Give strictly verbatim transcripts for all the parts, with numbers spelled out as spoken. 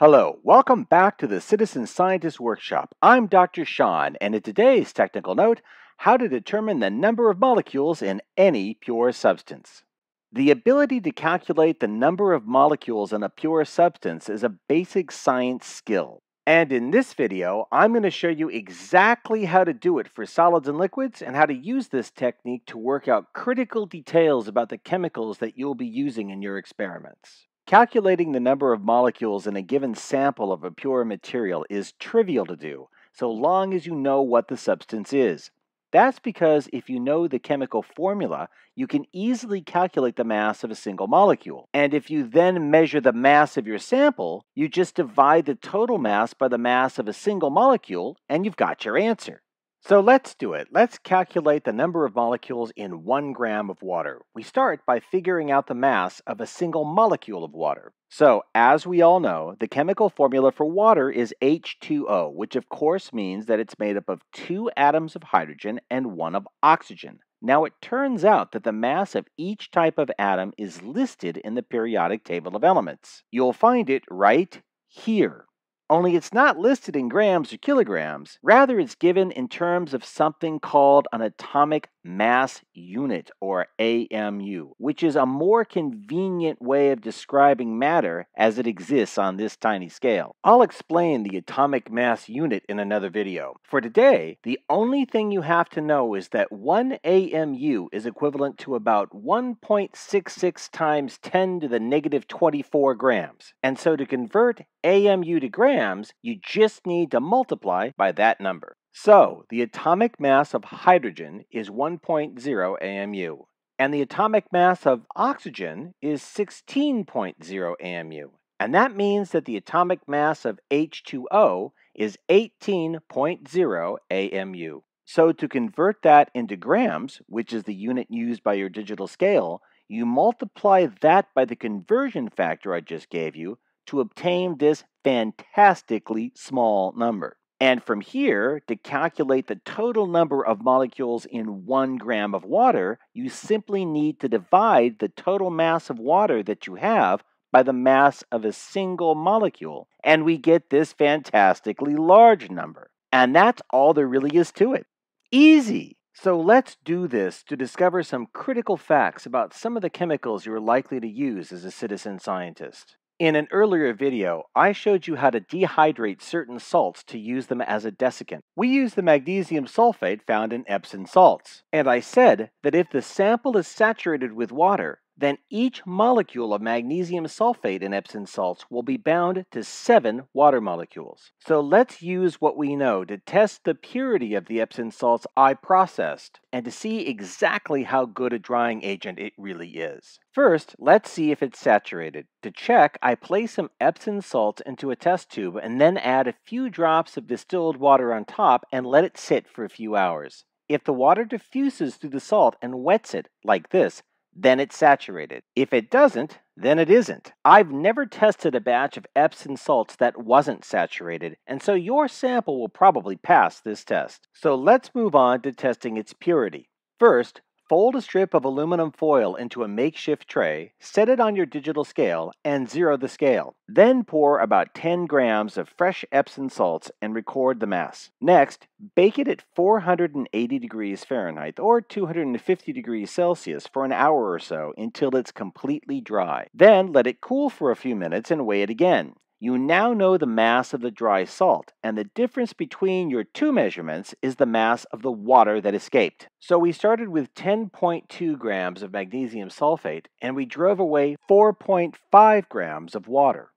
Hello, welcome back to the Citizen Scientist Workshop. I'm Doctor Shawn, and in today's technical note, how to determine the number of molecules in any pure substance. The ability to calculate the number of molecules in a pure substance is a basic science skill. And in this video, I'm going to show you exactly how to do it for solids and liquids and how to use this technique to work out critical details about the chemicals that you'll be using in your experiments. Calculating the number of molecules in a given sample of a pure material is trivial to do, so long as you know what the substance is. That's because if you know the chemical formula, you can easily calculate the mass of a single molecule. And if you then measure the mass of your sample, you just divide the total mass by the mass of a single molecule, and you've got your answer. So let's do it. Let's calculate the number of molecules in one gram of water. We start by figuring out the mass of a single molecule of water. So, as we all know, the chemical formula for water is H two O, which of course means that it's made up of two atoms of hydrogen and one of oxygen. Now, it turns out that the mass of each type of atom is listed in the periodic table of elements. You'll find it right here. Only it's not listed in grams or kilograms, rather it's given in terms of something called an atomic mass unit, or A M U, which is a more convenient way of describing matter as it exists on this tiny scale. I'll explain the atomic mass unit in another video. For today, the only thing you have to know is that one A M U is equivalent to about one point six six times ten to the negative twenty-four grams, and so to convert A M U to grams, you just need to multiply by that number. So, the atomic mass of hydrogen is one point zero A M U, and the atomic mass of oxygen is sixteen point zero A M U, and that means that the atomic mass of H two O is eighteen point zero A M U. So, to convert that into grams, which is the unit used by your digital scale, you multiply that by the conversion factor I just gave you, to obtain this fantastically small number. And from here, to calculate the total number of molecules in one gram of water, you simply need to divide the total mass of water that you have by the mass of a single molecule, and we get this fantastically large number. And that's all there really is to it. Easy! So let's do this to discover some critical facts about some of the chemicals you're likely to use as a citizen scientist. In an earlier video, I showed you how to dehydrate certain salts to use them as a desiccant. We use the magnesium sulfate found in Epsom salts, and I said that if the sample is saturated with water, then each molecule of magnesium sulfate in Epsom salts will be bound to seven water molecules. So let's use what we know to test the purity of the Epsom salts I processed and to see exactly how good a drying agent it really is. First, let's see if it's saturated. To check, I place some Epsom salts into a test tube and then add a few drops of distilled water on top and let it sit for a few hours. If the water diffuses through the salt and wets it, like this, then it's saturated. If it doesn't, then it isn't. I've never tested a batch of Epsom salts that wasn't saturated, and so your sample will probably pass this test. So let's move on to testing its purity. First, fold a strip of aluminum foil into a makeshift tray, set it on your digital scale, and zero the scale. Then pour about ten grams of fresh Epsom salts and record the mass. Next, bake it at four hundred eighty degrees Fahrenheit or two hundred fifty degrees Celsius for an hour or so until it's completely dry. Then let it cool for a few minutes and weigh it again. You now know the mass of the dry salt, and the difference between your two measurements is the mass of the water that escaped. So we started with ten point two grams of magnesium sulfate, and we drove away four point five grams of water.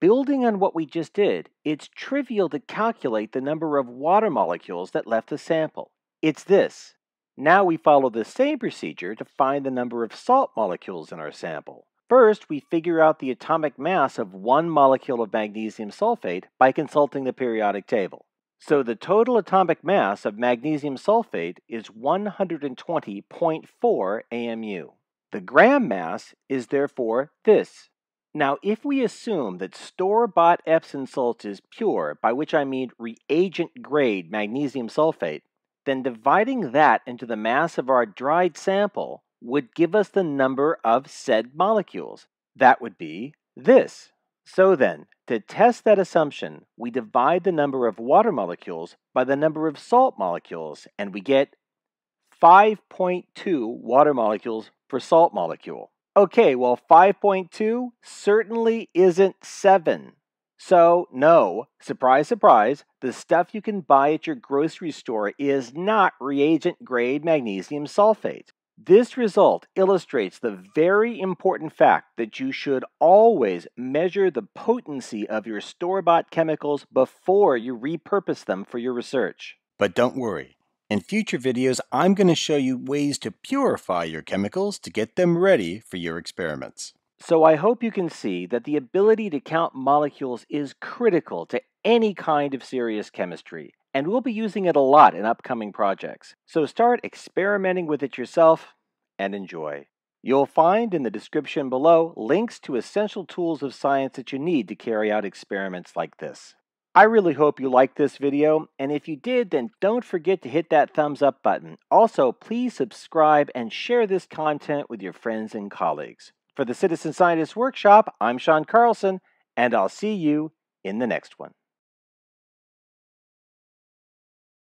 Building on what we just did, it's trivial to calculate the number of water molecules that left the sample. It's this. Now we follow the same procedure to find the number of salt molecules in our sample. First, we figure out the atomic mass of one molecule of magnesium sulfate by consulting the periodic table. So the total atomic mass of magnesium sulfate is one hundred twenty point four A M U. The gram mass is therefore this. Now, if we assume that store-bought Epsom salt is pure, by which I mean reagent-grade magnesium sulfate, then dividing that into the mass of our dried sample would give us the number of said molecules. That would be this. So then, to test that assumption, we divide the number of water molecules by the number of salt molecules, and we get five point two water molecules per salt molecule. Okay, well, five point two certainly isn't seven. So, no, surprise, surprise, the stuff you can buy at your grocery store is not reagent-grade magnesium sulfate. This result illustrates the very important fact that you should always measure the potency of your store-bought chemicals before you repurpose them for your research. But don't worry. In future videos, I'm going to show you ways to purify your chemicals to get them ready for your experiments. So I hope you can see that the ability to count molecules is critical to any kind of serious chemistry, and we'll be using it a lot in upcoming projects. So start experimenting with it yourself and enjoy. You'll find in the description below links to essential tools of science that you need to carry out experiments like this. I really hope you liked this video, and if you did, then don't forget to hit that thumbs up button. Also, please subscribe and share this content with your friends and colleagues. For the Citizen Scientist Workshop, I'm Shawn Carlson, and I'll see you in the next one.